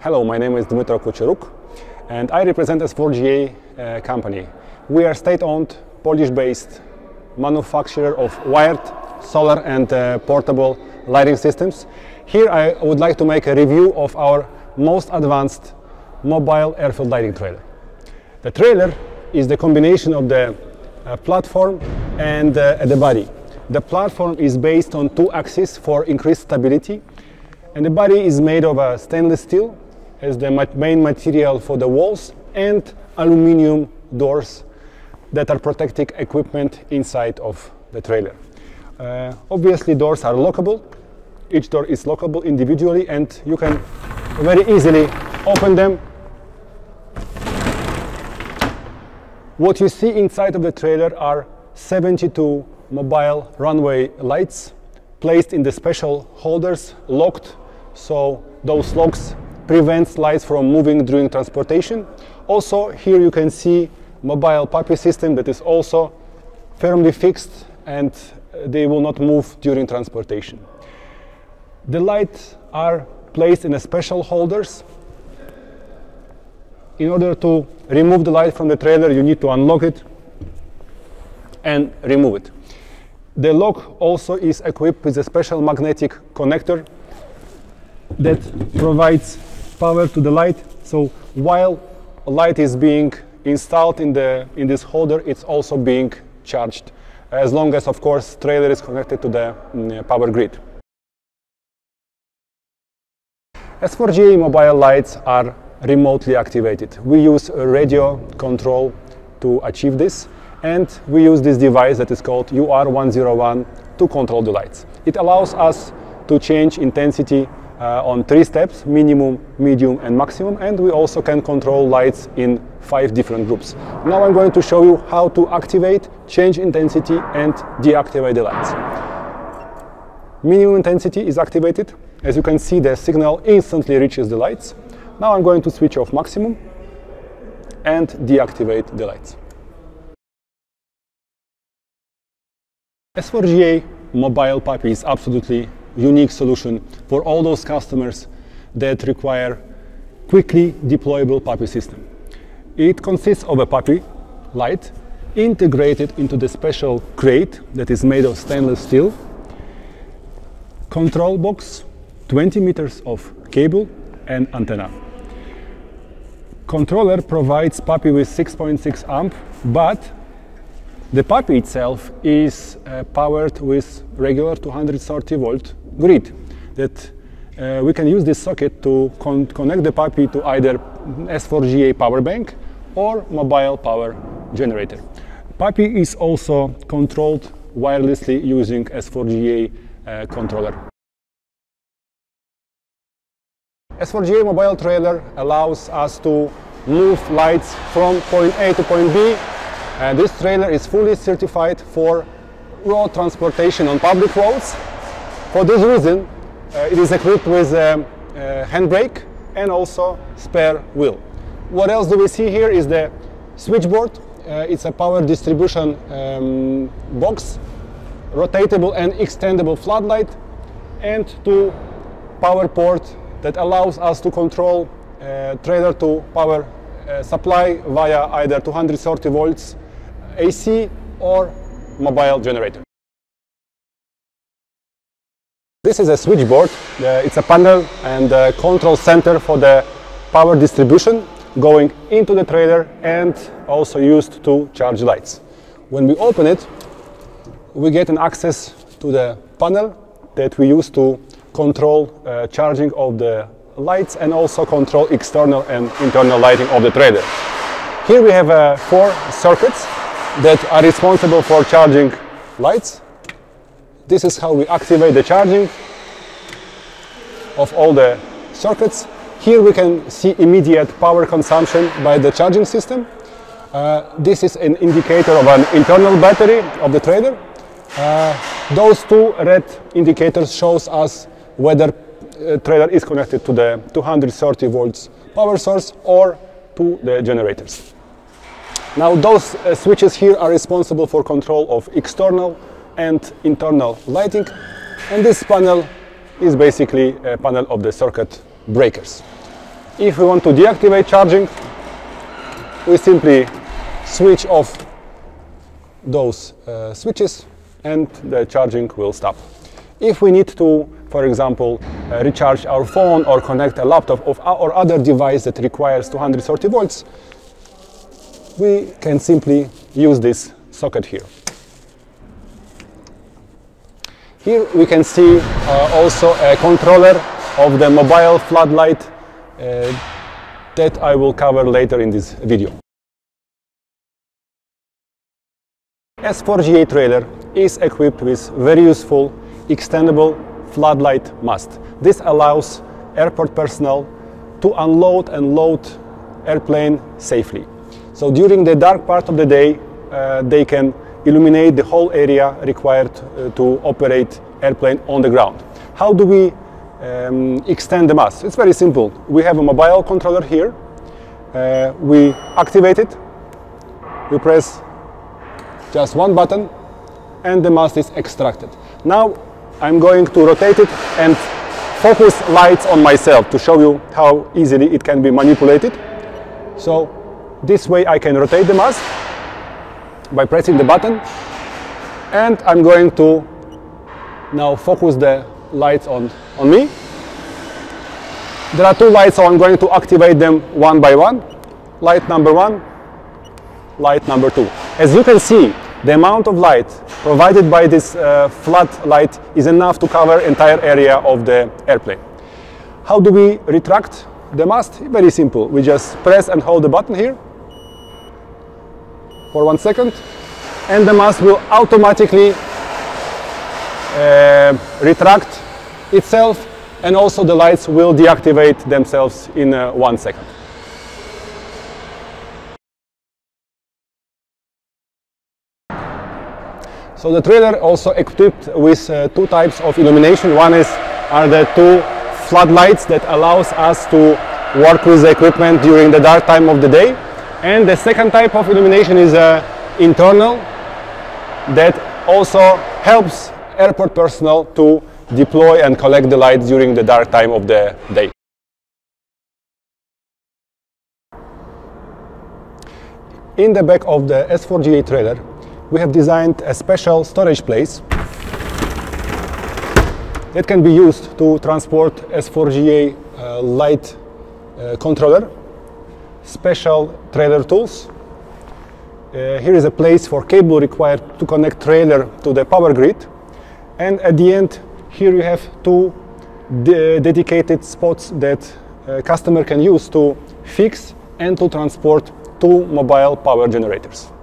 Hello, my name is Dmytro Kuczeruk and I represent S4GA company. We are state-owned, Polish-based manufacturer of wired, solar and portable lighting systems. Here I would like to make a review of our most advanced mobile airfield lighting trailer. The trailer is the combination of the platform and the body. The platform is based on two axes for increased stability, and the body is made of stainless steel as the main material for the walls and aluminum doors that are protecting equipment inside of the trailer. Obviously doors are lockable, each door is lockable individually and you can very easily open them. What you see inside of the trailer are 72 mobile runway lights placed in the special holders, locked, so those locks prevent lights from moving during transportation. Also here you can see mobile PAPI system that is also firmly fixed and they will not move during transportation. The lights are placed in a special holders. In order to remove the light from the trailer you need to unlock it and remove it. The lock also is equipped with a special magnetic connector that provides power to the light. So while light is being installed in this holder, it's also being charged, as long as, of course, trailer is connected to the power grid. S4GA mobile lights are remotely activated. We use radio control to achieve this. And we use this device that is called UR101 to control the lights. It allows us to change intensity on three steps, minimum, medium and maximum, and we also can control lights in 5 different groups. Now I'm going to show you how to activate, change intensity and deactivate the lights. Minimum intensity is activated. As you can see, the signal instantly reaches the lights. Now I'm going to switch off maximum and deactivate the lights. S4GA mobile PAPI is absolutely unique solution for all those customers that require quickly deployable PAPI system. It consists of a PAPI light integrated into the special crate that is made of stainless steel, control box, 20 meters of cable and antenna. Controller provides PAPI with 6.6 amp, but the PAPI itself is powered with regular 230-volt grid that we can use this socket to connect the PAPI to either S4GA power bank or mobile power generator. PAPI is also controlled wirelessly using S4GA controller. S4GA mobile trailer allows us to move lights from point A to point B. And this trailer is fully certified for road transportation on public roads. For this reason, it is equipped with a handbrake and also spare wheel. What else do we see here is the switchboard. It's a power distribution box, rotatable and extendable floodlight, and 2 power ports that allows us to control trailer to power supply via either 230 volts AC or mobile generator. This is a switchboard. It's a panel and a control center for the power distribution going into the trailer and also used to charge lights. When we open it, we get an access to the panel that we use to control charging of the lights and also control external and internal lighting of the trailer. Here we have 4 circuits that are responsible for charging lights. This is how we activate the charging of all the circuits. Here we can see immediate power consumption by the charging system. This is an indicator of an internal battery of the trailer. Those 2 red indicators shows us whether trailer is connected to the 230 volts power source or to the generators. Now those switches here are responsible for control of external and internal lighting, and this panel is basically a panel of the circuit breakers. If we want to deactivate charging, we simply switch off those switches and the charging will stop. If we need to, for example, recharge our phone or connect a laptop or other device that requires 230 volts, we can simply use this socket here. Here we can see also a controller of the mobile floodlight that I will cover later in this video. S4GA trailer is equipped with very useful extendable floodlight mast. This allows airport personnel to unload and load airplane safely. So during the dark part of the day, they can illuminate the whole area required to operate airplane on the ground. How do we extend the mast? It's very simple. We have a mobile controller here. We activate it. We press just one button and the mast is extracted. Now I'm going to rotate it and focus lights on myself to show you how easily it can be manipulated. So this way I can rotate the mast by pressing the button, and I'm going to now focus the lights on me. There are two lights, so I'm going to activate them one by one. Light number one, light number two. As you can see, the amount of light provided by this floodlight is enough to cover entire area of the airplane. How do we retract the mast? Very simple. We just press and hold the button here for 1 second, and the mast will automatically retract itself, and also the lights will deactivate themselves in 1 second. So the trailer also equipped with two types of illumination. One are the two floodlights that allows us to work with the equipment during the dark time of the day. And the second type of illumination is internal, that also helps airport personnel to deploy and collect the lights during the dark time of the day. In the back of the S4GA trailer, we have designed a special storage place that can be used to transport S4GA light controller, special trailer tools. Here is a place for cable required to connect trailer to the power grid. And at the end, here you have two dedicated spots that customer can use to fix and to transport two mobile power generators.